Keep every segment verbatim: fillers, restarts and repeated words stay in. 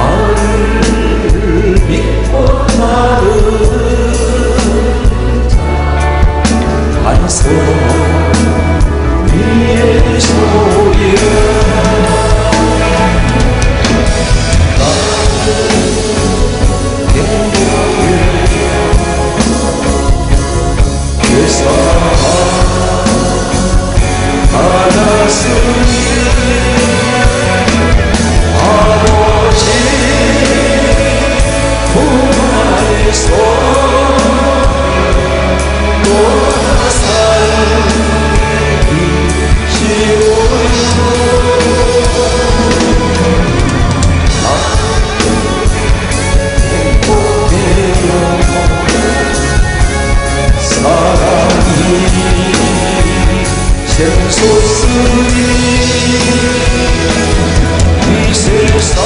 가리고서, 마음을 좋으니 이 세상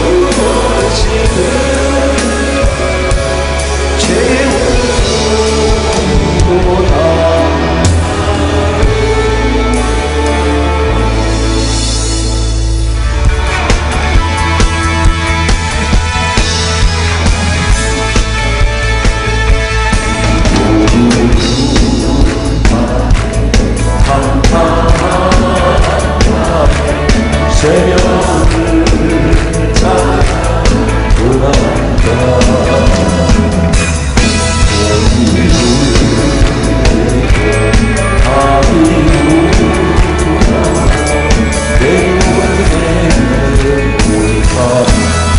무너지는 재물보다 새벽을 따라 돌아간다. 우리에게 아비구나 배우는 우리가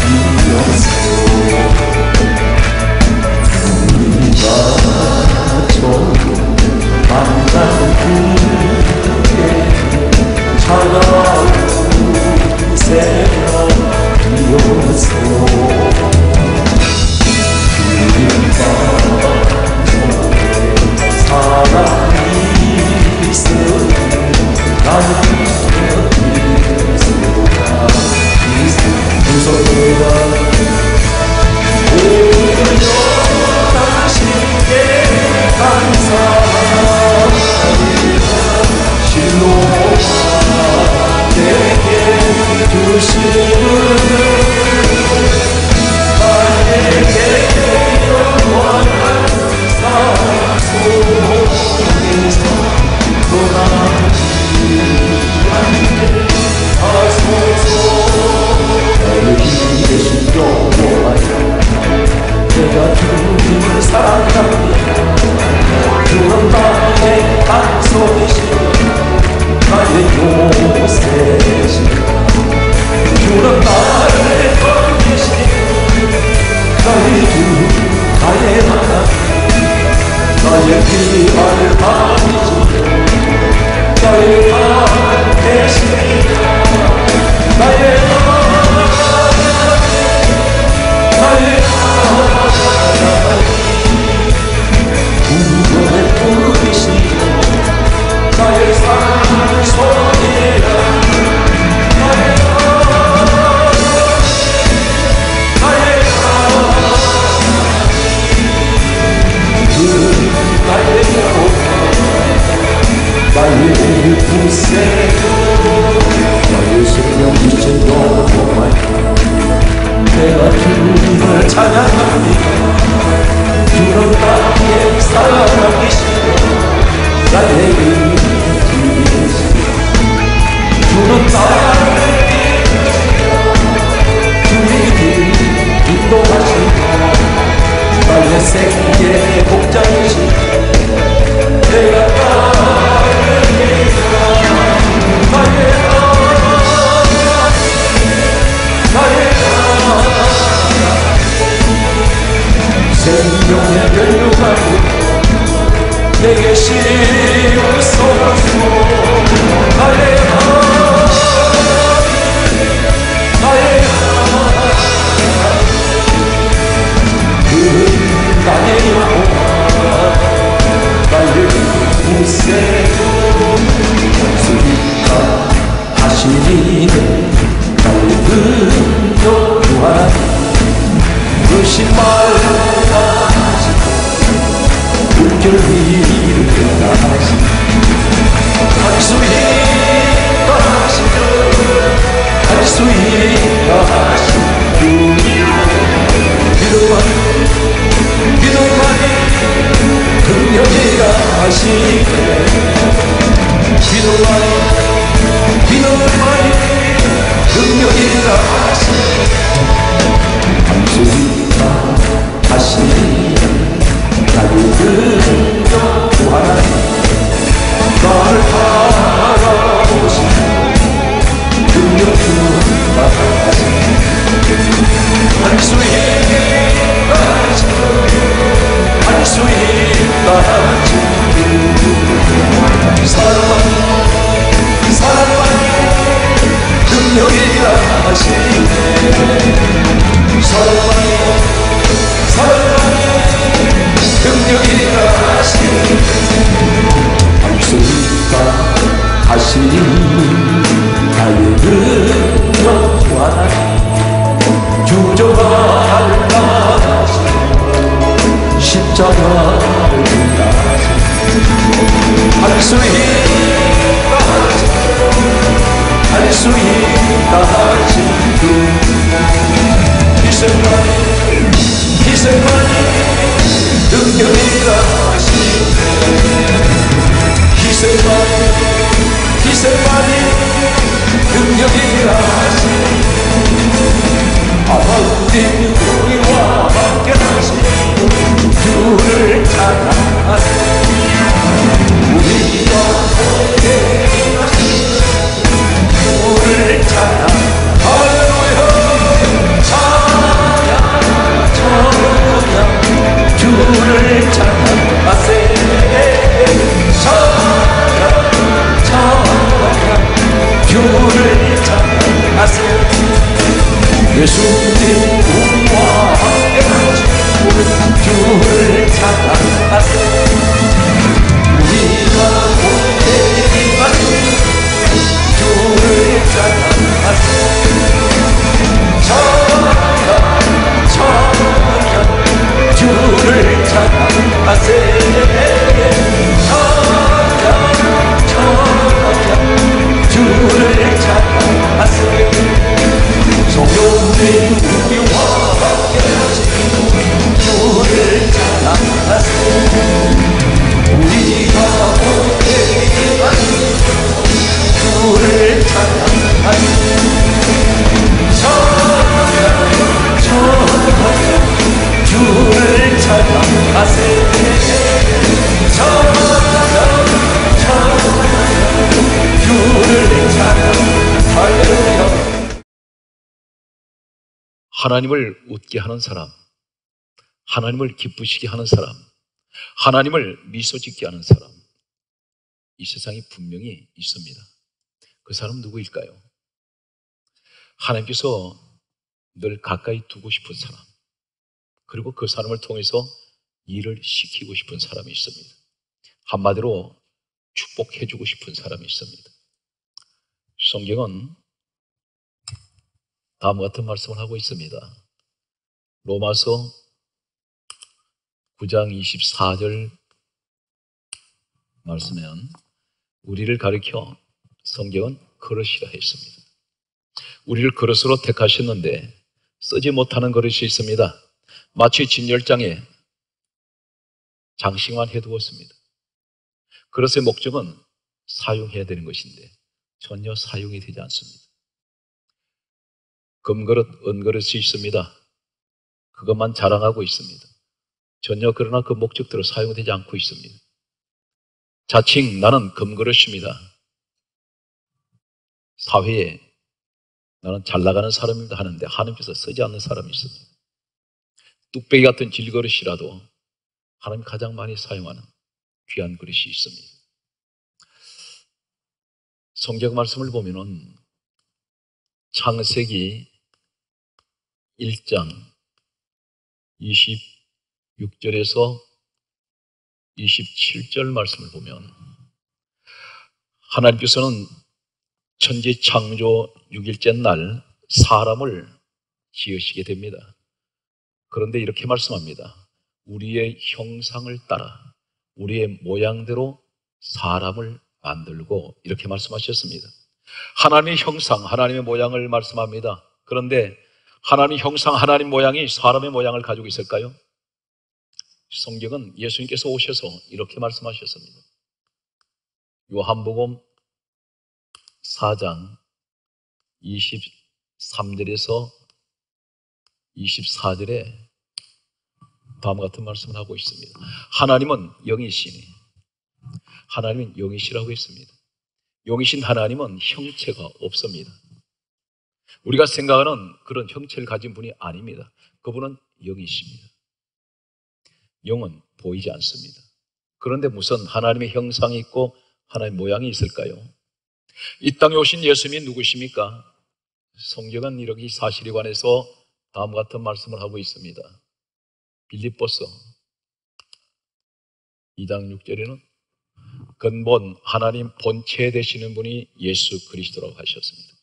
이었소. 우리가 조금 만난 그게 차가운 새벽이었소. 우리가 사랑이 있으니 나는 이소가 이소가 오여하신게 감사합니다. 실로가 내게 주시는 사랑의 능력이라 하시네. 달라진 십자가를 따라 할 수 있다 할 수 있다 하신 이 순간이 이 순간이 능력이라 하시네 이 순간이 이 순간이 능력이라 하시네 아버지 우리와 함께 하시고 주를 찬양하네 우리가 함께 하시고 주를 찬양하네 할렐루야 찬양 찬양 주를 찬양하세 찬양 찬양 주를 찬양하세 예수님 우리와 함께 하시고 주를 찬양하세 우리가 함께 하시고 주를 찬양하세 찬양 찬양 주를 찬양하세 찬양 찬양 주를 찬양하세 성령님 우리와 함께 하시고 주를 찬양하세 우리가 함께 하시고 주를 찬양하세 찬양 찬양 주를 찬양하세 찬양 찬양 주를 찬양 할렐루야 하나님을 웃게 하는 사람, 하나님을 기쁘시게 하는 사람, 하나님을 미소짓게 하는 사람 이 세상에 분명히 있습니다. 그 사람은 누구일까요? 하나님께서 늘 가까이 두고 싶은 사람 그리고 그 사람을 통해서 일을 시키고 싶은 사람이 있습니다. 한마디로 축복해주고 싶은 사람이 있습니다. 성경은 다음과 같은 말씀을 하고 있습니다. 로마서 구 장 이십사 절 말씀에는 우리를 가리켜 성경은 그릇이라 했습니다. 우리를 그릇으로 택하셨는데 쓰지 못하는 그릇이 있습니다. 마치 진열장에 장식만 해두었습니다. 그릇의 목적은 사용해야 되는 것인데 전혀 사용이 되지 않습니다. 금그릇, 은그릇이 있습니다. 그것만 자랑하고 있습니다. 전혀 그러나 그 목적대로 사용되지 않고 있습니다. 자칭 나는 금그릇입니다. 사회에 나는 잘나가는 사람입니다 하는데 하나님께서 쓰지 않는 사람이 있습니다. 뚝배기 같은 질그릇이라도 하나님 가장 많이 사용하는 귀한 그릇이 있습니다. 성경 말씀을 보면은 창세기 일 장 이십육 절에서 이십칠 절 말씀을 보면 하나님께서는 천지 창조 육 일째 날 사람을 지으시게 됩니다. 그런데 이렇게 말씀합니다. 우리의 형상을 따라 우리의 모양대로 사람을 만들고 이렇게 말씀하셨습니다. 하나님의 형상, 하나님의 모양을 말씀합니다. 그런데 하나님의 형상, 하나님 모양이 사람의 모양을 가지고 있을까요? 성경은 예수님께서 오셔서 이렇게 말씀하셨습니다. 요한복음 사 장 이십삼 절에서 이십사 절에 다음과 같은 말씀을 하고 있습니다. 하나님은 영이시니 하나님은 영이시라고 했습니다. 영이신 하나님은 형체가 없습니다. 우리가 생각하는 그런 형체를 가진 분이 아닙니다. 그분은 영이십니다. 영은 보이지 않습니다. 그런데 무슨 하나님의 형상이 있고 하나님의 모양이 있을까요? 이 땅에 오신 예수님이 누구십니까? 성경은 이렇게 사실에 관해서 다음과 같은 말씀을 하고 있습니다. 빌립보서 이 장 육 절에는 근본 하나님 본체 되시는 분이 예수 그리스도라고 하셨습니다.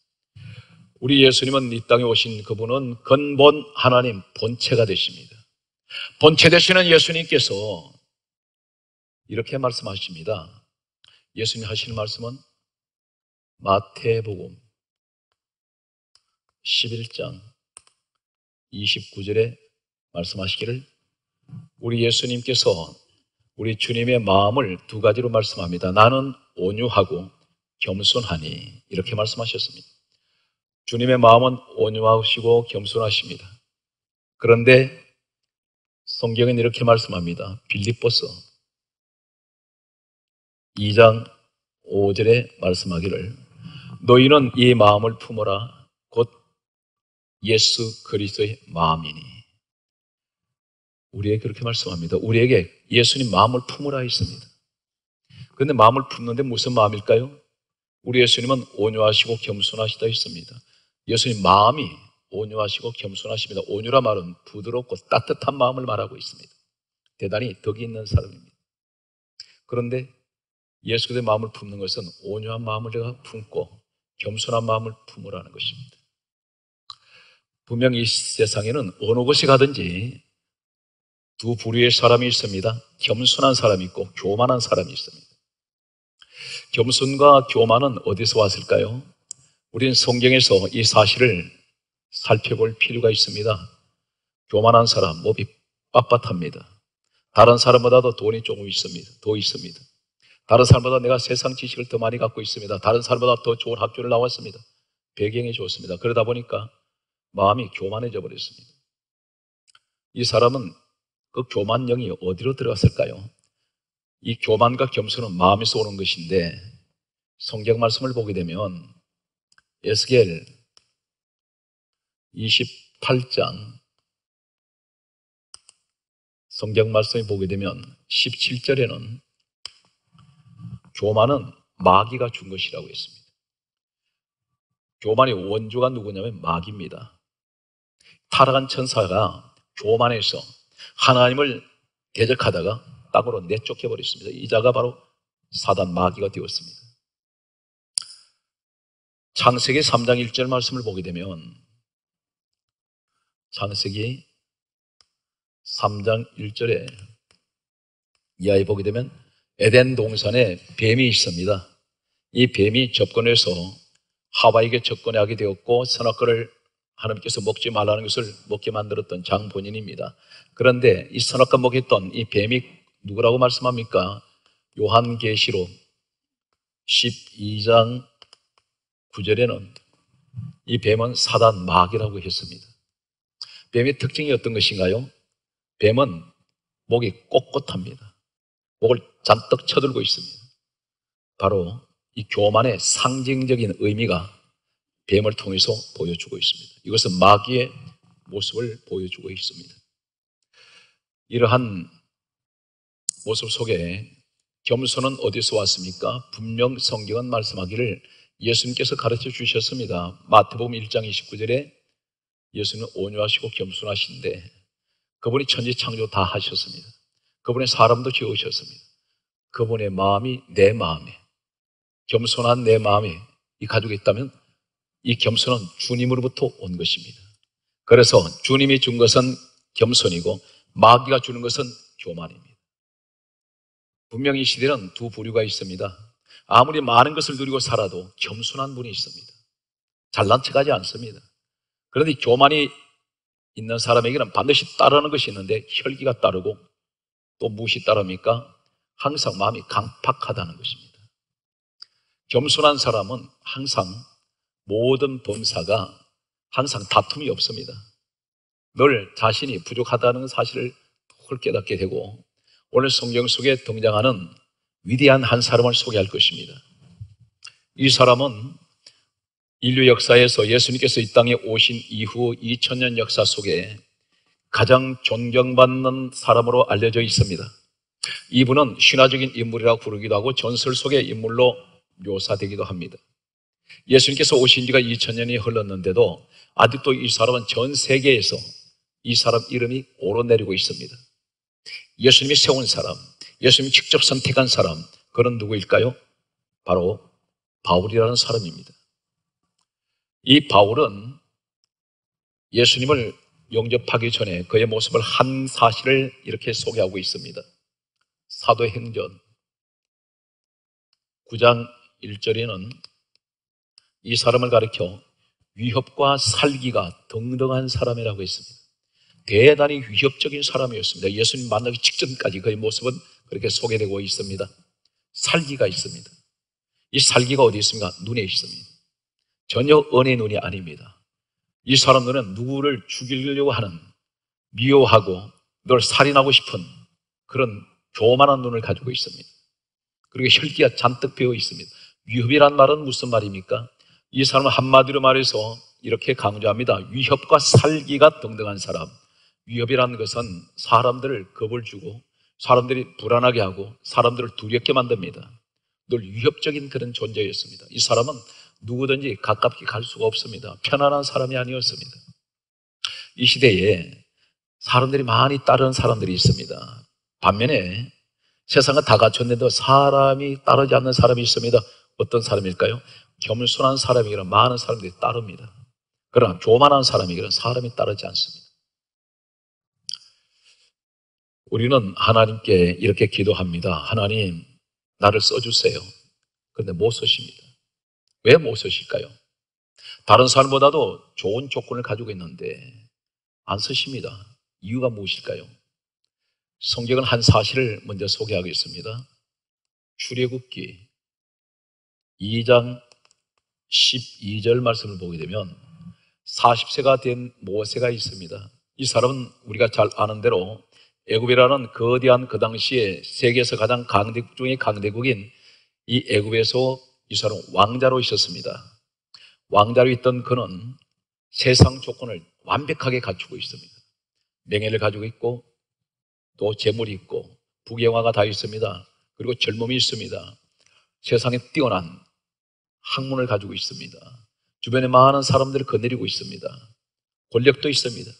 우리 예수님은 이 땅에 오신 그분은 근본 하나님 본체가 되십니다. 본체 되시는 예수님께서 이렇게 말씀하십니다. 예수님이 하시는 말씀은 마태복음 십일 장 이십구 절에 말씀하시기를 우리 예수님께서 우리 주님의 마음을 두 가지로 말씀합니다. 나는 온유하고 겸손하니 이렇게 말씀하셨습니다. 주님의 마음은 온유하시고 겸손하십니다. 그런데 성경은 이렇게 말씀합니다. 빌립보서 이 장 오 절에 말씀하기를 너희는 이 마음을 품어라 곧 예수 그리스도의 마음이니 우리에게 그렇게 말씀합니다. 우리에게 예수님 마음을 품으라 했습니다. 그런데 마음을 품는데 무슨 마음일까요? 우리 예수님은 온유하시고 겸손하시다 했습니다. 예수님 마음이 온유하시고 겸손하십니다. 온유라 말은 부드럽고 따뜻한 마음을 말하고 있습니다. 대단히 덕이 있는 사람입니다. 그런데 예수 그리스도의 마음을 품는 것은 온유한 마음을 품고 겸손한 마음을 품으라는 것입니다. 분명 이 세상에는 어느 곳에 가든지 두 부류의 사람이 있습니다. 겸손한 사람이 있고 교만한 사람이 있습니다. 겸손과 교만은 어디서 왔을까요? 우린 성경에서 이 사실을 살펴볼 필요가 있습니다. 교만한 사람, 몸이 빳빳합니다. 다른 사람보다도 돈이 조금 있습니다. 더 있습니다. 다른 사람보다 내가 세상 지식을 더 많이 갖고 있습니다. 다른 사람보다 더 좋은 학교를 나왔습니다. 배경이 좋습니다. 그러다 보니까 마음이 교만해져 버렸습니다. 이 사람은 그 교만령이 어디로 들어갔을까요? 이 교만과 겸손은 마음에서 오는 것인데 성경 말씀을 보게 되면 에스겔 이십팔 장 성경 말씀을 보게 되면 십칠 절에는 교만은 마귀가 준 것이라고 했습니다. 교만의 원조가 누구냐면 마귀입니다. 타락한 천사가 교만해서 하나님을 대적하다가 땅으로 내쫓겨버렸습니다. 이 자가 바로 사단 마귀가 되었습니다. 창세기 삼 장 일 절 말씀을 보게 되면 창세기 삼 장 일 절에 이하에 보게 되면 에덴 동산에 뱀이 있습니다. 이 뱀이 접근해서 하와에게 접근하게 되었고 선악과를 하나님께서 먹지 말라는 것을 먹게 만들었던 장본인입니다. 그런데 이 선악과 먹였던 이 뱀이 누구라고 말씀합니까? 요한계시록 십이 장 구 절에는 이 뱀은 사단 마귀라고 했습니다. 뱀의 특징이 어떤 것인가요? 뱀은 목이 꼿꼿합니다. 목을 잔뜩 쳐들고 있습니다. 바로 이 교만의 상징적인 의미가 뱀을 통해서 보여주고 있습니다. 이것은 마귀의 모습을 보여주고 있습니다. 이러한 모습 속에 겸손은 어디서 왔습니까? 분명 성경은 말씀하기를 예수님께서 가르쳐 주셨습니다. 마태복음 일 장 이십구 절에 예수님은 온유하시고 겸손하신데 그분이 천지창조 다 하셨습니다. 그분의 사람도 지으셨습니다. 그분의 마음이 내 마음에, 겸손한 내 마음에 이 가지고 있다면 이 겸손은 주님으로부터 온 것입니다. 그래서 주님이 준 것은 겸손이고 마귀가 주는 것은 교만입니다. 분명히 이 시대는 두 부류가 있습니다. 아무리 많은 것을 누리고 살아도 겸손한 분이 있습니다. 잘난 척하지 않습니다. 그런데 교만이 있는 사람에게는 반드시 따르는 것이 있는데 혈기가 따르고 또 무엇이 따릅니까? 항상 마음이 강팍하다는 것입니다. 겸손한 사람은 항상 모든 범사가 항상 다툼이 없습니다. 늘 자신이 부족하다는 사실을 홀 깨닫게 되고 오늘 성경 속에 등장하는 위대한 한 사람을 소개할 것입니다. 이 사람은 인류 역사에서 예수님께서 이 땅에 오신 이후 이천 년 역사 속에 가장 존경받는 사람으로 알려져 있습니다. 이분은 신화적인 인물이라고 부르기도 하고 전설 속의 인물로 묘사되기도 합니다. 예수님께서 오신 지가 이천 년이 흘렀는데도 아직도 이 사람은 전 세계에서 이 사람 이름이 오르내리고 있습니다. 예수님이 세운 사람, 예수님이 직접 선택한 사람, 그는 누구일까요? 바로 바울이라는 사람입니다. 이 바울은 예수님을 영접하기 전에 그의 모습을 한 사실을 이렇게 소개하고 있습니다. 사도행전 구 장 일 절에는 이 사람을 가리켜 위협과 살기가 등등한 사람이라고 했습니다. 대단히 위협적인 사람이었습니다. 예수님 만나기 직전까지 그의 모습은 그렇게 소개되고 있습니다. 살기가 있습니다. 이 살기가 어디 있습니까? 눈에 있습니다. 전혀 은의 눈이 아닙니다. 이 사람 눈은 누구를 죽이려고 하는, 미워하고 널 살인하고 싶은 그런 교만한 눈을 가지고 있습니다. 그리고 혈기가 잔뜩 배어 있습니다. 위협이란 말은 무슨 말입니까? 이 사람은 한마디로 말해서 이렇게 강조합니다. 위협과 살기가 등등한 사람. 위협이라는 것은 사람들을 겁을 주고 사람들이 불안하게 하고 사람들을 두렵게 만듭니다. 늘 위협적인 그런 존재였습니다. 이 사람은 누구든지 가깝게 갈 수가 없습니다. 편안한 사람이 아니었습니다. 이 시대에 사람들이 많이 따르는 사람들이 있습니다. 반면에 세상은 다 갖췄는데도 사람이 따르지 않는 사람이 있습니다. 어떤 사람일까요? 겸손한 사람이기는 많은 사람들이 따릅니다. 그러나 교만한 사람이기는 사람이 따르지 않습니다. 우리는 하나님께 이렇게 기도합니다. 하나님, 나를 써주세요. 그런데 못 쓰십니다. 왜 못 쓰실까요? 다른 사람보다도 좋은 조건을 가지고 있는데 안 쓰십니다. 이유가 무엇일까요? 성경은 한 사실을 먼저 소개하겠습니다. 출애굽기 이 장 십이 절 말씀을 보게 되면 사십 세가 된 모세가 있습니다. 이 사람은 우리가 잘 아는 대로 애굽이라는 거대한 그 당시에 세계에서 가장 강대국 중의 강대국인 이 애굽에서 이 사람은 왕자로 있었습니다. 왕자로 있던 그는 세상 조건을 완벽하게 갖추고 있습니다. 명예를 가지고 있고 또 재물이 있고 부귀영화가 다 있습니다. 그리고 젊음이 있습니다. 세상에 뛰어난 학문을 가지고 있습니다. 주변에 많은 사람들을 거느리고 있습니다. 권력도 있습니다.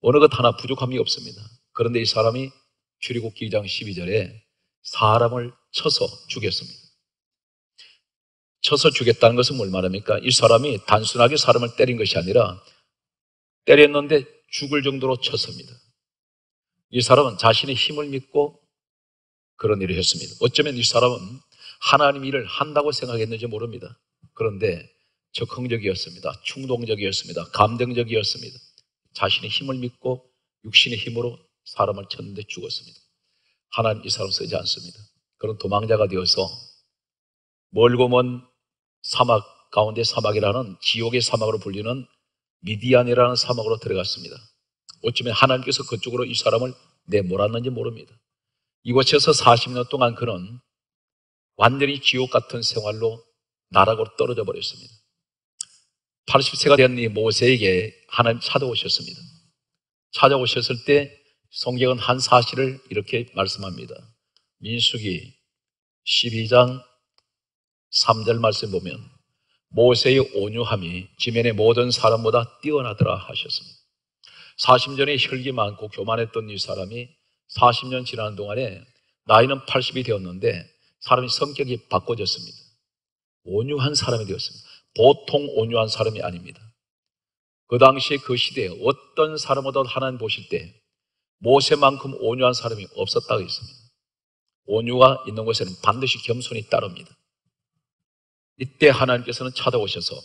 어느 것 하나 부족함이 없습니다. 그런데 이 사람이 출애굽기 이 장 십이 절에 사람을 쳐서 죽였습니다. 쳐서 죽였다는 것은 뭘 말합니까? 이 사람이 단순하게 사람을 때린 것이 아니라 때렸는데 죽을 정도로 쳤습니다. 이 사람은 자신의 힘을 믿고 그런 일을 했습니다. 어쩌면 이 사람은 하나님 일을 한다고 생각했는지 모릅니다. 그런데 적흥적이었습니다. 충동적이었습니다. 감정적이었습니다. 자신의 힘을 믿고 육신의 힘으로 사람을 쳤는데 죽었습니다. 하나님 이 사람 쓰지 않습니다. 그런 도망자가 되어서 멀고 먼 사막 가운데 사막이라는 지옥의 사막으로 불리는 미디안이라는 사막으로 들어갔습니다. 어쩌면 하나님께서 그쪽으로 이 사람을 내몰았는지 모릅니다. 이곳에서 사십 년 동안 그는 완전히 지옥 같은 생활로 나락으로 떨어져 버렸습니다. 팔십 세가 된 이 모세에게 하나님 찾아오셨습니다. 찾아오셨을 때 성경은 한 사실을 이렇게 말씀합니다. 민수기 십이 장 삼 절 말씀 보면 모세의 온유함이 지면의 모든 사람보다 뛰어나더라 하셨습니다. 사십 년 전에 혈기 많고 교만했던 이 사람이 사십 년 지나는 동안에 나이는 팔십이 되었는데 사람이 성격이 바꿔졌습니다. 온유한 사람이 되었습니다. 보통 온유한 사람이 아닙니다. 그 당시에 그 시대에 어떤 사람보다 하나님 보실 때 모세만큼 온유한 사람이 없었다고 했습니다. 온유가 있는 곳에는 반드시 겸손이 따릅니다. 이때 하나님께서는 찾아오셔서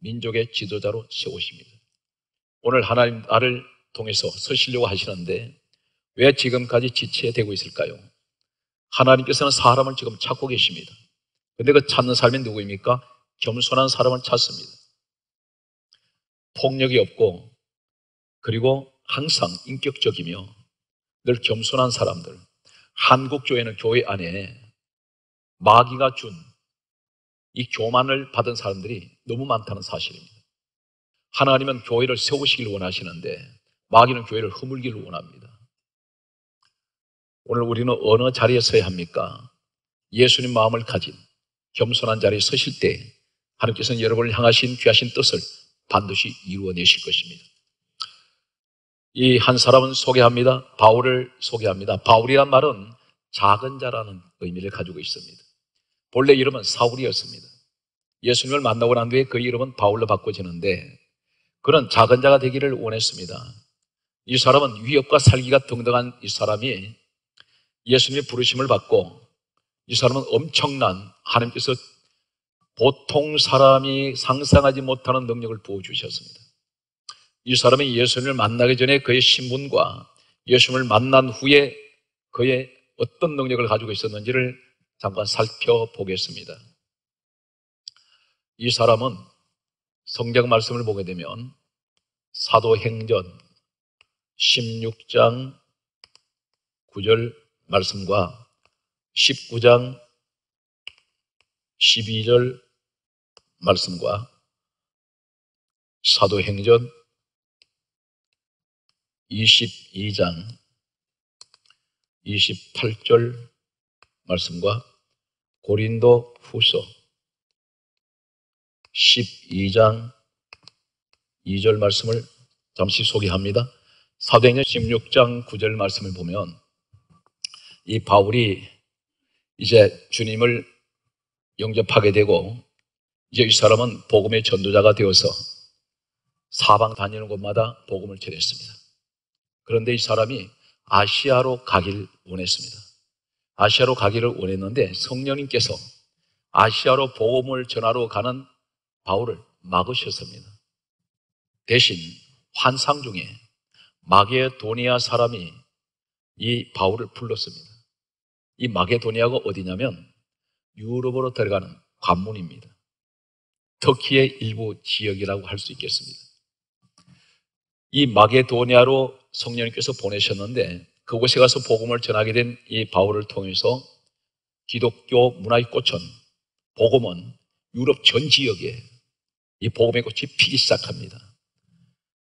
민족의 지도자로 세우십니다. 오늘 하나님 나를 통해서 서시려고 하시는데 왜 지금까지 지체되고 있을까요? 하나님께서는 사람을 지금 찾고 계십니다. 근데 그 찾는 사람이 누구입니까? 겸손한 사람을 찾습니다. 폭력이 없고 그리고 항상 인격적이며 늘 겸손한 사람들. 한국 교회는 교회 안에 마귀가 준 이 교만을 받은 사람들이 너무 많다는 사실입니다. 하나님은 교회를 세우시길 원하시는데 마귀는 교회를 허물길 원합니다. 오늘 우리는 어느 자리에 서야 합니까? 예수님 마음을 가진 겸손한 자리에 서실 때 하나님께서는 여러분을 향하신 귀하신 뜻을 반드시 이루어내실 것입니다. 이 한 사람은 소개합니다. 바울을 소개합니다. 바울이란 말은 작은 자라는 의미를 가지고 있습니다. 본래 이름은 사울이었습니다. 예수님을 만나고 난 뒤에 그 이름은 바울로 바꿔지는데 그는 작은 자가 되기를 원했습니다. 이 사람은 위협과 살기가 등등한 이 사람이 예수님의 부르심을 받고 이 사람은 엄청난 하나님께서 보통 사람이 상상하지 못하는 능력을 부어주셨습니다. 이 사람이 예수님을 만나기 전에 그의 신분과 예수님을 만난 후에 그의 어떤 능력을 가지고 있었는지를 잠깐 살펴보겠습니다. 이 사람은 성경 말씀을 보게 되면 사도행전 십육 장 구 절 말씀과 십구 장 십이 절 말씀과 사도행전 이십이 장 이십팔 절 말씀과 고린도 후서 십이 장 이 절 말씀을 잠시 소개합니다. 사도행전 십육 장 구 절 말씀을 보면 이 바울이 이제 주님을 영접하게 되고 이제 이 사람은 복음의 전도자가 되어서 사방 다니는 곳마다 복음을 전했습니다. 그런데 이 사람이 아시아로 가길 원했습니다. 아시아로 가기를 원했는데 성령님께서 아시아로 복음을 전하러 가는 바울을 막으셨습니다. 대신 환상 중에 마게도니아 사람이 이 바울을 불렀습니다. 이 마게도니아가 어디냐면 유럽으로 들어가는 관문입니다. 터키의 일부 지역이라고 할 수 있겠습니다. 이 마게도니아로 성령님께서 보내셨는데 그곳에 가서 복음을 전하게 된 이 바울을 통해서 기독교 문화의 꽃은 복음은 유럽 전 지역에 이 복음의 꽃이 피기 시작합니다.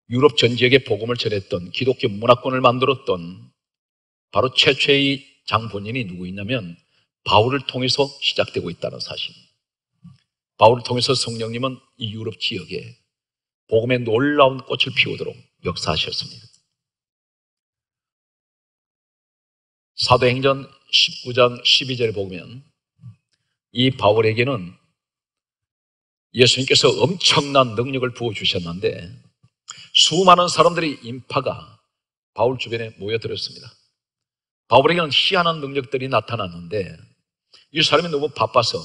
유럽 전 지역에 복음을 전했던 기독교 문화권을 만들었던 바로 최초의 장본인이 누구였냐면 바울을 통해서 시작되고 있다는 사실. 바울을 통해서 성령님은 이 유럽 지역에 복음의 놀라운 꽃을 피우도록 역사하셨습니다. 사도행전 십구 장 십이 절을 보면 이 바울에게는 예수님께서 엄청난 능력을 부어주셨는데 수많은 사람들의 인파가 바울 주변에 모여들었습니다. 바울에게는 희한한 능력들이 나타났는데 이 사람이 너무 바빠서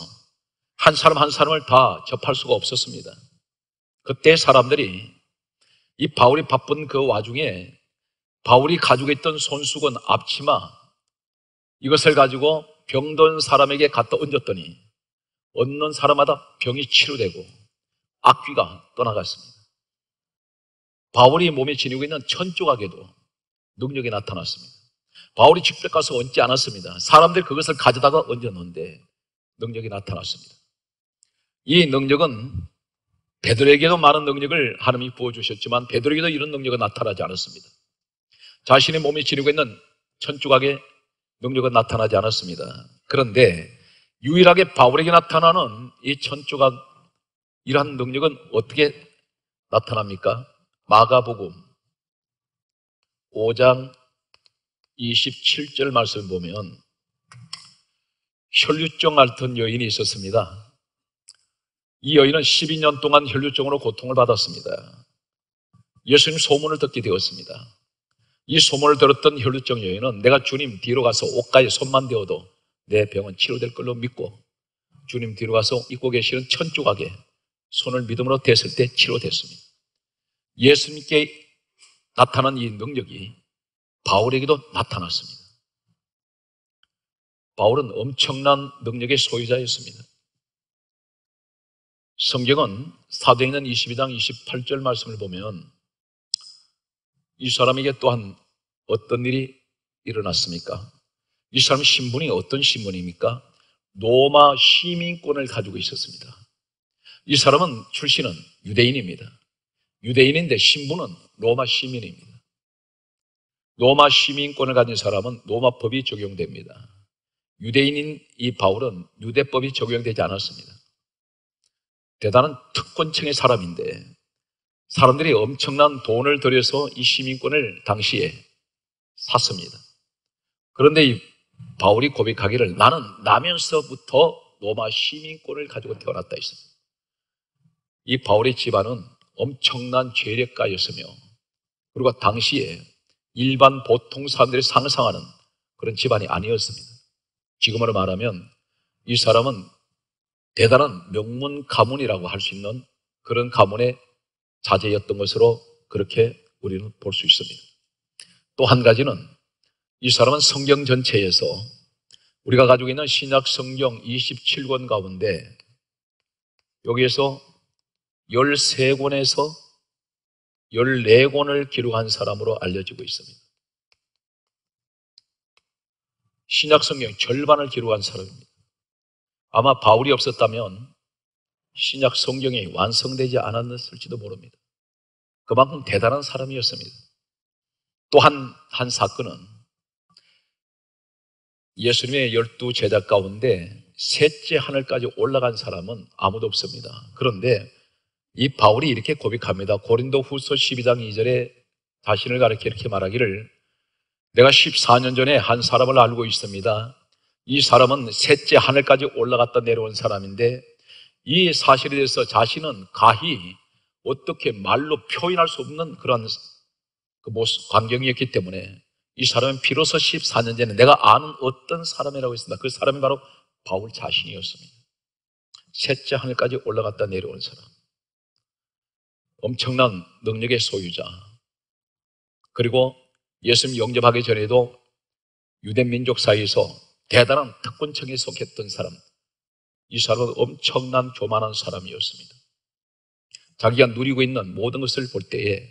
한 사람 한 사람을 다 접할 수가 없었습니다. 그때 사람들이 이 바울이 바쁜 그 와중에 바울이 가지고 있던 손수건 앞치마 이것을 가지고 병든 사람에게 갖다 얹었더니 얹는 사람마다 병이 치료되고 악귀가 떠나갔습니다. 바울이 몸에 지니고 있는 천조각에도 능력이 나타났습니다. 바울이 직접 가서 얹지 않았습니다. 사람들이 그것을 가져다가 얹었는데 능력이 나타났습니다. 이 능력은 베드로에게도 많은 능력을 하나님이 부어주셨지만 베드로에게도 이런 능력은 나타나지 않았습니다. 자신의 몸에 지니고 있는 천조각에 능력은 나타나지 않았습니다. 그런데 유일하게 바울에게 나타나는 이 천조각이란 능력은 어떻게 나타납니까? 마가복음 오 장 이십칠 절 말씀을 보면 혈류증 앓던 여인이 있었습니다. 이 여인은 십이 년 동안 혈류증으로 고통을 받았습니다. 예수님 소문을 듣게 되었습니다. 이 소문을 들었던 혈류증 여인은 내가 주님 뒤로 가서 옷가에 손만 대어도 내 병은 치료될 걸로 믿고 주님 뒤로 가서 입고 계시는 천조각에 손을 믿음으로 댔을 때 치료됐습니다. 예수님께 나타난 이 능력이 바울에게도 나타났습니다. 바울은 엄청난 능력의 소유자였습니다. 성경은 사도행전 이십이 장 이십팔 절 말씀을 보면 이 사람에게 또한 어떤 일이 일어났습니까? 이 사람 신분이 어떤 신분입니까? 로마 시민권을 가지고 있었습니다. 이 사람은 출신은 유대인입니다. 유대인인데 신분은 로마 시민입니다. 로마 시민권을 가진 사람은 로마 법이 적용됩니다. 유대인인 이 바울은 유대법이 적용되지 않았습니다. 대단한 특권층의 사람인데 사람들이 엄청난 돈을 들여서 이 시민권을 당시에 샀습니다. 그런데 이 바울이 고백하기를 나는 나면서부터 로마 시민권을 가지고 태어났다 했습니다. 이 바울의 집안은 엄청난 재력가였으며 그리고 당시에 일반 보통 사람들이 상상하는 그런 집안이 아니었습니다. 지금으로 말하면 이 사람은 대단한 명문 가문이라고 할 수 있는 그런 가문의 자제였던 것으로 그렇게 우리는 볼 수 있습니다. 또 한 가지는 이 사람은 성경 전체에서 우리가 가지고 있는 신약 성경 이십칠 권 가운데 여기에서 십삼 권에서 십사 권을 기록한 사람으로 알려지고 있습니다. 신약 성경 절반을 기록한 사람입니다. 아마 바울이 없었다면 신약 성경이 완성되지 않았을지도 모릅니다. 그만큼 대단한 사람이었습니다. 또 한, 한 사건은 예수님의 열두 제자 가운데 셋째 하늘까지 올라간 사람은 아무도 없습니다. 그런데 이 바울이 이렇게 고백합니다. 고린도 후서 십이 장 이 절에 자신을 가리켜 이렇게 말하기를 내가 십사 년 전에 한 사람을 알고 있습니다. 이 사람은 셋째 하늘까지 올라갔다 내려온 사람인데 이 사실에 대해서 자신은 가히 어떻게 말로 표현할 수 없는 그런 그 모습, 광경이었기 때문에 이 사람은 비로소 십사 년 전에 내가 아는 어떤 사람이라고 했습니다. 그 사람이 바로 바울 자신이었습니다. 셋째 하늘까지 올라갔다 내려온 사람. 엄청난 능력의 소유자. 그리고 예수님 영접하기 전에도 유대민족 사이에서 대단한 특권층에 속했던 사람. 이 사람은 엄청난 교만한 사람이었습니다. 자기가 누리고 있는 모든 것을 볼 때에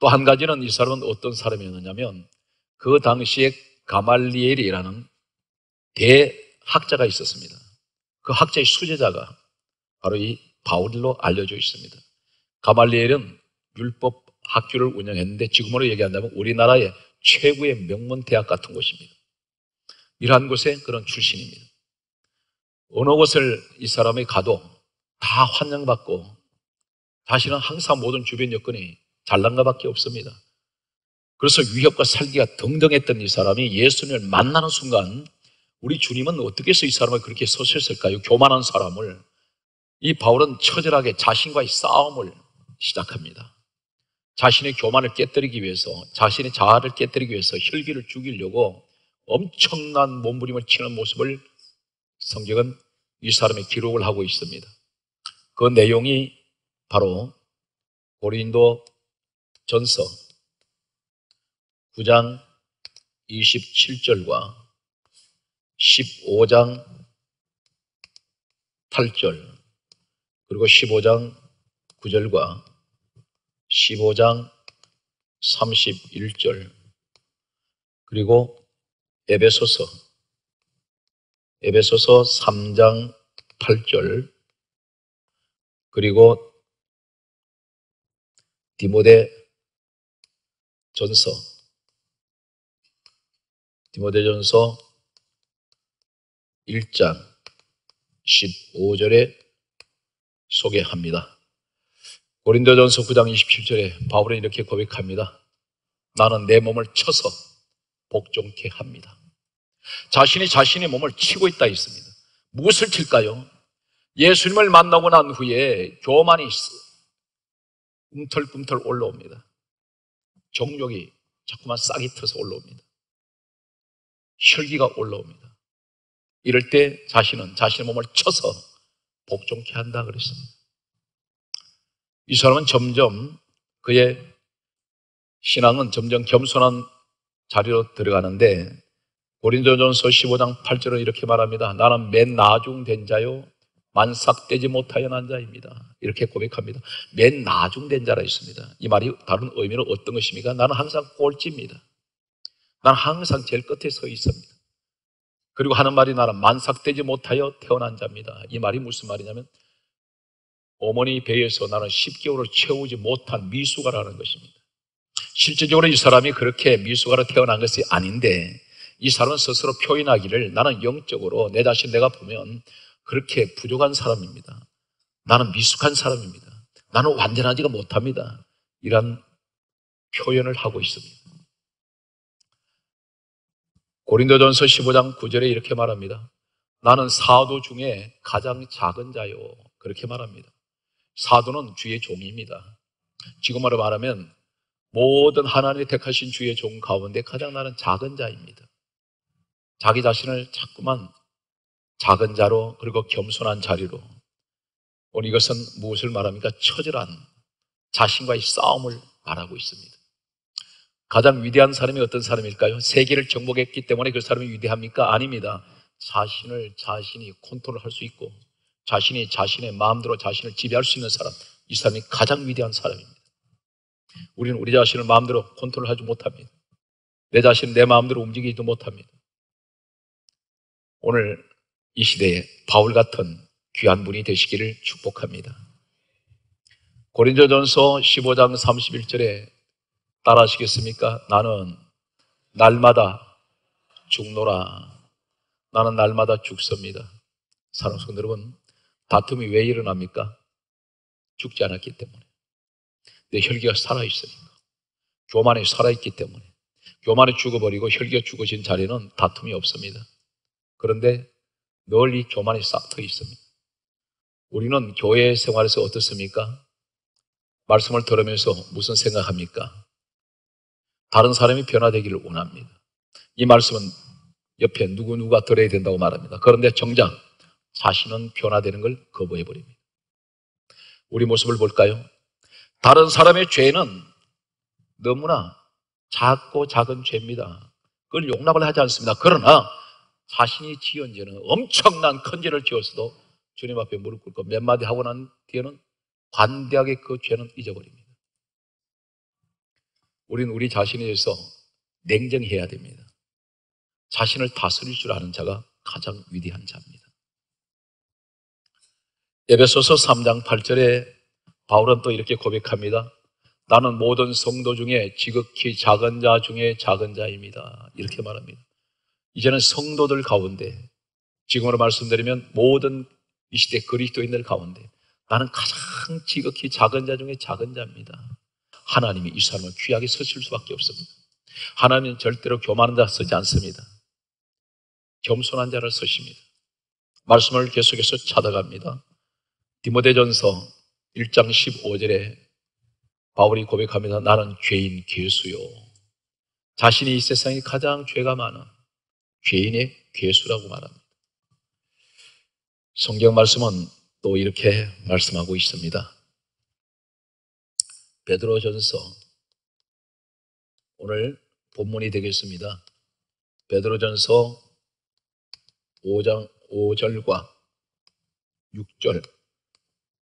또 한 가지는 이 사람은 어떤 사람이었느냐면 그 당시에 가말리엘이라는 대학자가 있었습니다. 그 학자의 수제자가 바로 이 바울로 알려져 있습니다. 가말리엘은 율법 학교를 운영했는데 지금으로 얘기한다면 우리나라의 최고의 명문 대학 같은 곳입니다. 이러한 곳에 그런 출신입니다. 어느 곳을 이 사람이 가도 다 환영받고 자신은 항상 모든 주변 여건이 잘난 것밖에 없습니다. 그래서 위협과 살기가 등등했던 이 사람이 예수님을 만나는 순간 우리 주님은 어떻게 해서 이 사람을 그렇게 서셨을까요? 교만한 사람을. 이 바울은 처절하게 자신과의 싸움을 시작합니다. 자신의 교만을 깨뜨리기 위해서, 자신의 자아를 깨뜨리기 위해서 혈기를 죽이려고 엄청난 몸부림을 치는 모습을 성경은 이 사람의 기록을 하고 있습니다. 그 내용이 바로 고린도 전서 구 장 이십칠 절과 십오 장 팔 절 그리고 십오 장 구 절과 십오 장 삼십일 절 그리고 에베소서 에베소서 삼 장 팔 절 그리고 디모데 전서 디모데 전서 일 장 십오 절에 소개합니다. 고린도 전서 구 장 이십칠 절에 바울은 이렇게 고백합니다. 나는 내 몸을 쳐서 복종케 합니다. 자신이 자신의 몸을 치고 있다 했습니다. 무엇을 칠까요? 예수님을 만나고 난 후에 교만이 움털꿈털 올라옵니다. 정욕이 자꾸만 싹이 트서 올라옵니다. 혈기가 올라옵니다. 이럴 때 자신은 자신의 몸을 쳐서 복종케 한다 그랬습니다. 이 사람은 점점 그의 신앙은 점점 겸손한 자리로 들어가는데 고린도전서 십오 장 팔 절은 이렇게 말합니다. 나는 맨 나중 된 자요 만삭되지 못하여 난 자입니다. 이렇게 고백합니다. 맨 나중 된 자라 있습니다. 이 말이 다른 의미로 어떤 것입니까? 나는 항상 꼴찌입니다. 나는 항상 제일 끝에 서 있습니다. 그리고 하는 말이 나는 만삭되지 못하여 태어난 자입니다. 이 말이 무슨 말이냐면 어머니 배에서 나는 십 개월을 채우지 못한 미숙아라는 것입니다. 실제적으로 이 사람이 그렇게 미숙아로 태어난 것이 아닌데 이 사람은 스스로 표현하기를 나는 영적으로 내 자신 내가 보면 그렇게 부족한 사람입니다. 나는 미숙한 사람입니다. 나는 완전하지가 못합니다. 이런 표현을 하고 있습니다. 고린도전서 십오 장 구 절에 이렇게 말합니다. 나는 사도 중에 가장 작은 자요. 그렇게 말합니다. 사도는 주의 종입니다. 지금으로 말하면 모든 하나님이 택하신 주의 종 가운데 가장 나는 작은 자입니다. 자기 자신을 자꾸만 작은 자로, 그리고 겸손한 자리로. 오늘 이것은 무엇을 말합니까? 처절한 자신과의 싸움을 말하고 있습니다. 가장 위대한 사람이 어떤 사람일까요? 세계를 정복했기 때문에 그 사람이 위대합니까? 아닙니다. 자신을 자신이 컨트롤할 수 있고 자신이 자신의 마음대로 자신을 지배할 수 있는 사람, 이 사람이 가장 위대한 사람입니다. 우리는 우리 자신을 마음대로 컨트롤하지 못합니다. 내 자신을 내 마음대로 움직이지도 못합니다. 오늘 이 시대에 바울 같은 귀한 분이 되시기를 축복합니다. 고린도전서 십오 장 삼십일 절에 따라 하시겠습니까? 나는 날마다 죽노라. 나는 날마다 죽습니다. 사랑하는 성도 여러분, 다툼이 왜 일어납니까? 죽지 않았기 때문에. 내 혈기가 살아있으니까. 교만이 살아있기 때문에. 교만이 죽어버리고 혈기가 죽어진 자리는 다툼이 없습니다. 그런데 늘 이 교만이 싹 터 있습니다. 우리는 교회 생활에서 어떻습니까? 말씀을 들으면서 무슨 생각합니까? 다른 사람이 변화되기를 원합니다. 이 말씀은 옆에 누구누가 들어야 된다고 말합니다. 그런데 정작 자신은 변화되는 걸 거부해버립니다. 우리 모습을 볼까요? 다른 사람의 죄는 너무나 작고 작은 죄입니다. 그걸 용납을 하지 않습니다. 그러나 자신이 지은 죄는 엄청난 큰 죄를 지었어도 주님 앞에 무릎 꿇고 몇 마디 하고 난 뒤에는 관대하게 그 죄는 잊어버립니다. 우리는 우리 자신에 대해서 냉정해야 됩니다. 자신을 다스릴 줄 아는 자가 가장 위대한 자입니다. 에베소서 삼 장 팔 절에 바울은 또 이렇게 고백합니다. 나는 모든 성도 중에 지극히 작은 자 중에 작은 자입니다. 이렇게 말합니다. 이제는 성도들 가운데, 지금으로 말씀드리면 모든 이 시대 그리스도인들 가운데 나는 가장 지극히 작은 자 중에 작은 자입니다. 하나님이 이 사람을 귀하게 쓰실 수밖에 없습니다. 하나님은 절대로 교만한 자 쓰지 않습니다. 겸손한 자를 쓰십니다. 말씀을 계속해서 찾아갑니다. 디모데전서 일 장 십오 절에 바울이 고백합니다. 나는 죄인 괴수요. 자신이 이 세상에 가장 죄가 많은 죄인의 괴수라고 말합니다. 성경 말씀은 또 이렇게 말씀하고 있습니다. 베드로전서, 오늘 본문이 되겠습니다. 베드로전서 오 장 오 절과 육 절,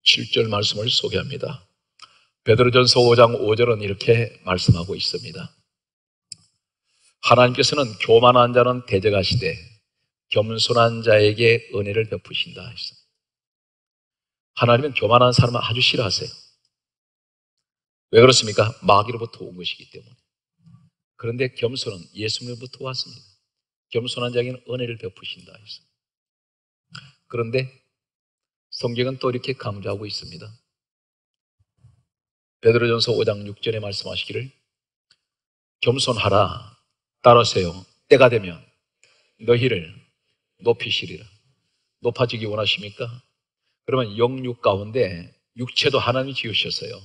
칠 절 말씀을 소개합니다. 베드로전서 오 장 오 절은 이렇게 말씀하고 있습니다. 하나님께서는 교만한 자는 대적하시되 겸손한 자에게 은혜를 베푸신다 했습니다. 하나님은 교만한 사람을 아주 싫어하세요. 왜 그렇습니까? 마귀로부터 온 것이기 때문에. 그런데 겸손은 예수님으로부터 왔습니다. 겸손한 자에게는 은혜를 베푸신다 했습니다. 그런데 성경은 또 이렇게 강조하고 있습니다. 베드로전서 오 장 육 절에 말씀하시기를 겸손하라. 따라하세요. 때가 되면 너희를 높이시리라. 높아지기 원하십니까? 그러면 영육 가운데 육체도 하나님이 지으셨어요.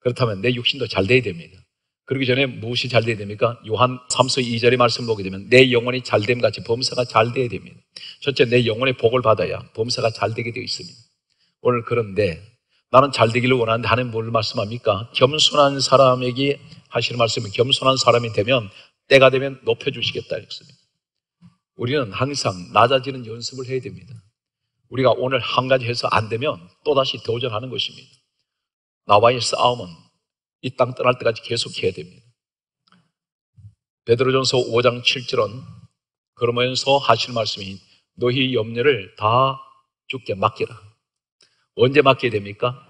그렇다면 내 육신도 잘 돼야 됩니다. 그러기 전에 무엇이 잘 돼야 됩니까? 요한 삼서 이 절의 말씀 보게 되면 내 영혼이 잘됨 같이 범사가 잘 돼야 됩니다. 첫째, 내 영혼의 복을 받아야 범사가 잘 되게 되어 있습니다. 오늘 그런데 나는 잘 되기를 원하는데 하나님 뭘 말씀합니까? 겸손한 사람에게 하시는 말씀은 겸손한 사람이 되면 때가 되면 높여주시겠다 했습니다. 우리는 항상 낮아지는 연습을 해야 됩니다. 우리가 오늘 한 가지 해서 안 되면 또다시 도전하는 것입니다. 나와의 싸움은 이 땅 떠날 때까지 계속해야 됩니다. 베드로전서 오 장 칠 절은 그러면서 하시는 말씀이 너희 염려를 다 주께 맡기라. 언제 맡겨야 됩니까?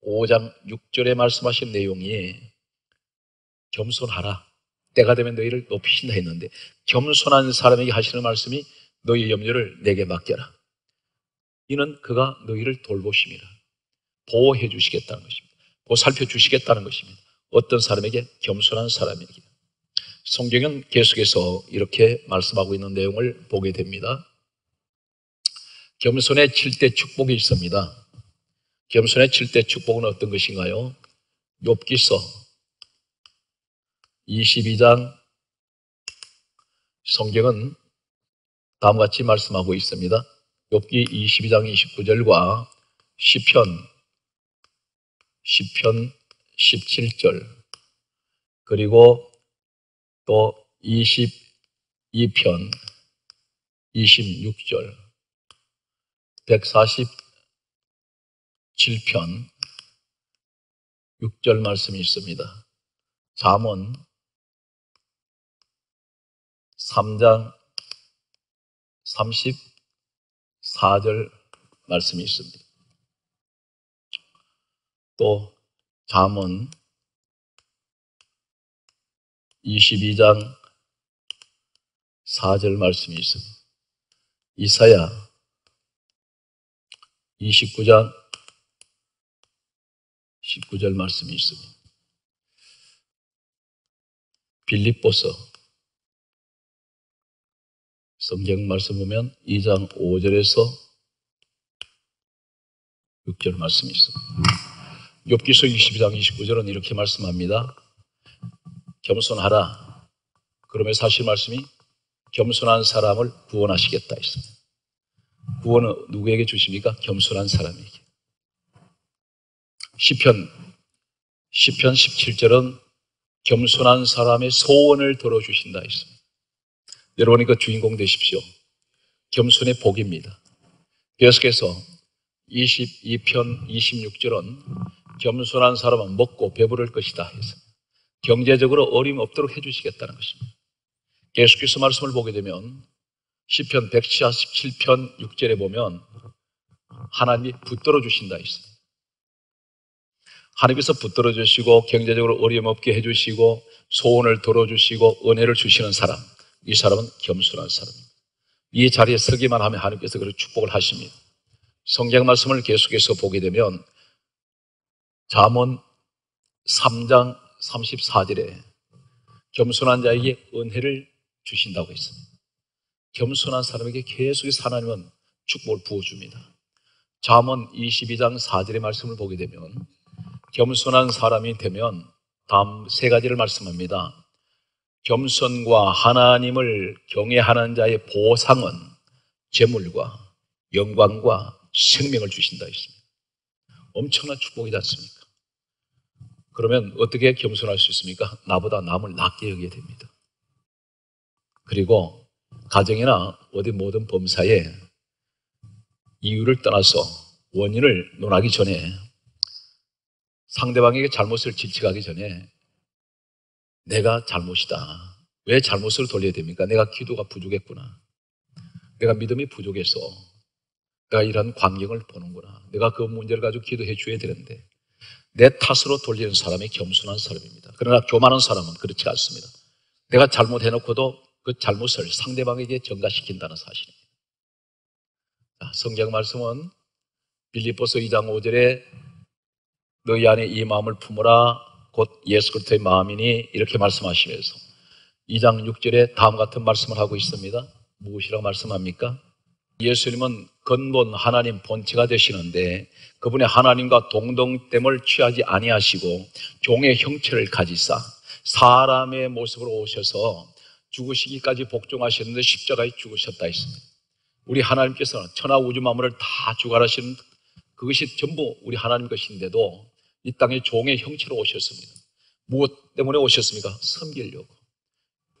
오 장 육 절에 말씀하신 내용이 겸손하라. 때가 되면 너희를 높이신다 했는데 겸손한 사람에게 하시는 말씀이 너희 염려를 내게 맡겨라. 이는 그가 너희를 돌보심이라. 보호해 주시겠다는 것입니다. 보살펴 주시겠다는 것입니다. 어떤 사람에게? 겸손한 사람에게. 성경은 계속해서 이렇게 말씀하고 있는 내용을 보게 됩니다. 겸손에 칠 대 축복이 있습니다. 겸손에 칠 때 축복은 어떤 것인가요? 욥기서 이십이 장 성경은 다음과 같이 말씀하고 있습니다. 욥기 이십이 장 이십구 절과 시편, 시편 십칠 절, 그리고 또 이십이 편 이십육 절, 백사십칠 편 육 절 말씀이 있습니다. 잠언 삼 장 삼십사 절 말씀이 있습니다. 또 잠언 이십이 장 사 절 말씀이 있습니다. 이사야 이십구 장 십구 절 말씀이 있습니다. 빌립보서 성경 말씀 보면 이 장 오 절에서 육 절 말씀이 있습니다. 욥기서 이십이 장 이십구 절은 이렇게 말씀합니다. 겸손하라. 그러면 사실 말씀이 겸손한 사람을 구원하시겠다 했습니다. 구원은 누구에게 주십니까? 겸손한 사람에게. 시편, 시편 십칠 절은 겸손한 사람의 소원을 들어주신다 했습니다. 여러분이 그 주인공 되십시오. 겸손의 복입니다. 계속해서 이십이 편 이십육 절은 겸손한 사람은 먹고 배부를 것이다 했습니다. 경제적으로 어림없도록 해주시겠다는 것입니다. 예수께서 말씀을 보게 되면 시편 백사십칠 편 육 절에 보면 하나님이 붙들어 주신다 했습니다. 하나님께서 붙들어 주시고 경제적으로 어림없게 해주시고 소원을 들어주시고 은혜를 주시는 사람, 이 사람은 겸손한 사람입니다. 이 자리에 서기만 하면 하나님께서 그를 축복을 하십니다. 성경 말씀을 계속해서 보게 되면 잠언 삼 장 삼십사 절에 겸손한 자에게 은혜를 주신다고 했습니다. 겸손한 사람에게 계속해서 하나님은 축복을 부어줍니다. 잠언 이십이 장 사 절의 말씀을 보게 되면 겸손한 사람이 되면 다음 세 가지를 말씀합니다. 겸손과 하나님을 경외하는 자의 보상은 재물과 영광과 생명을 주신다 했습니다. 엄청난 축복이지 않습니까? 그러면 어떻게 겸손할 수 있습니까? 나보다 남을 낮게 여기게 됩니다. 그리고 가정이나 어디 모든 범사에 이유를 떠나서 원인을 논하기 전에, 상대방에게 잘못을 지칭하기 전에 내가 잘못이다. 왜 잘못을 돌려야 됩니까? 내가 기도가 부족했구나. 내가 믿음이 부족해서 내가 이런 광경을 보는구나. 내가 그 문제를 가지고 기도해 줘야 되는데 내 탓으로 돌리는 사람이 겸손한 사람입니다. 그러나 교만한 사람은 그렇지 않습니다. 내가 잘못해놓고도 그 잘못을 상대방에게 전가시킨다는 사실입니다. 성경 말씀은 빌립보서 이 장 오 절에 너희 안에 이 마음을 품으라 곧 예수 그리스도의 마음이니 이렇게 말씀하시면서 이 장 육 절에 다음 같은 말씀을 하고 있습니다. 무엇이라고 말씀합니까? 예수님은 근본 하나님 본체가 되시는데 그분의 하나님과 동등됨을 취하지 아니하시고 종의 형체를 가지사 사람의 모습으로 오셔서 죽으시기까지 복종하셨는데 십자가에 죽으셨다 했습니다. 우리 하나님께서는 천하 우주 만물을 다 주관하시는 그것이 전부 우리 하나님 것인데도 이 땅에 종의 형체로 오셨습니다. 무엇 때문에 오셨습니까? 섬기려고.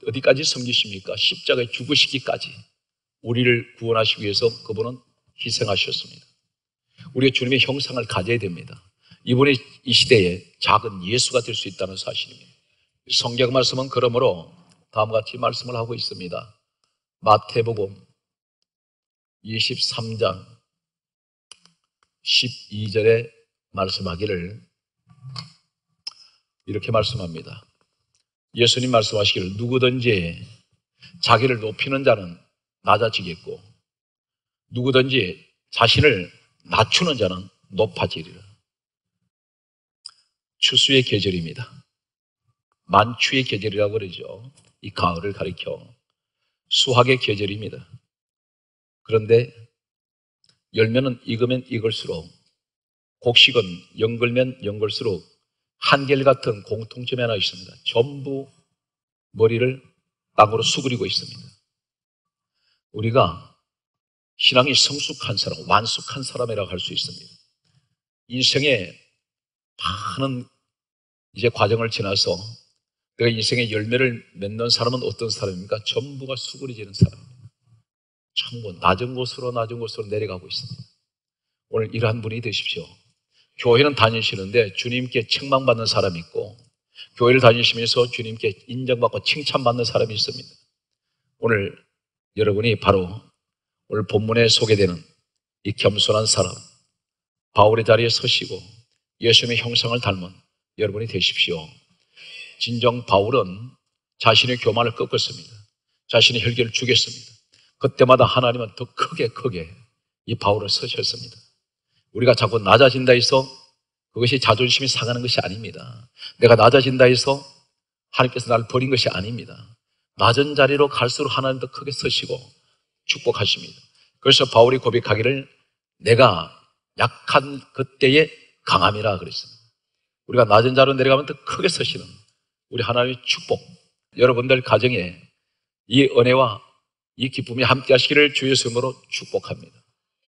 어디까지 섬기십니까? 십자가에 죽으시기까지 우리를 구원하시기 위해서 그분은 희생하셨습니다. 우리가 주님의 형상을 가져야 됩니다. 이번에 이 시대에 작은 예수가 될 수 있다는 사실입니다. 성경 말씀은 그러므로 다음과 같이 말씀을 하고 있습니다. 마태복음 이십삼 장 십이 절에 말씀하기를 이렇게 말씀합니다. 예수님 말씀하시기를 누구든지 자기를 높이는 자는 낮아지겠고 누구든지 자신을 낮추는 자는 높아지리라. 추수의 계절입니다. 만추의 계절이라고 그러죠. 이 가을을 가리켜 수확의 계절입니다. 그런데 열매는 익으면 익을수록 곡식은 연결면 연결수록 한결같은 공통점이 하나 있습니다. 전부 머리를 땅으로 수그리고 있습니다. 우리가 신앙이 성숙한 사람, 완숙한 사람이라고 할 수 있습니다. 인생의 많은 이제 과정을 지나서 내가 인생의 열매를 맺는 사람은 어떤 사람입니까? 전부가 수그리지는 사람입니다. 전부 낮은 곳으로 낮은 곳으로 내려가고 있습니다. 오늘 이러한 분이 되십시오. 교회는 다니시는데 주님께 책망받는 사람이 있고, 교회를 다니시면서 주님께 인정받고 칭찬받는 사람이 있습니다. 오늘 여러분이 바로 오늘 본문에 소개되는 이 겸손한 사람, 바울의 자리에 서시고 예수님의 형상을 닮은 여러분이 되십시오. 진정 바울은 자신의 교만을 꺾었습니다. 자신의 혈기를 죽였습니다. 그때마다 하나님은 더 크게 크게 이 바울을 쓰셨습니다. 우리가 자꾸 낮아진다 해서 그것이 자존심이 상하는 것이 아닙니다. 내가 낮아진다 해서 하나님께서 나를 버린 것이 아닙니다. 낮은 자리로 갈수록 하나님 더 크게 쓰시고 축복하십니다. 그래서 바울이 고백하기를 내가 약한 그때의 강함이라 그랬습니다. 우리가 낮은 자로 내려가면 더 크게 쓰시는 우리 하나님의 축복, 여러분들 가정에 이 은혜와 이 기쁨이 함께 하시기를 주의 이름으로 축복합니다.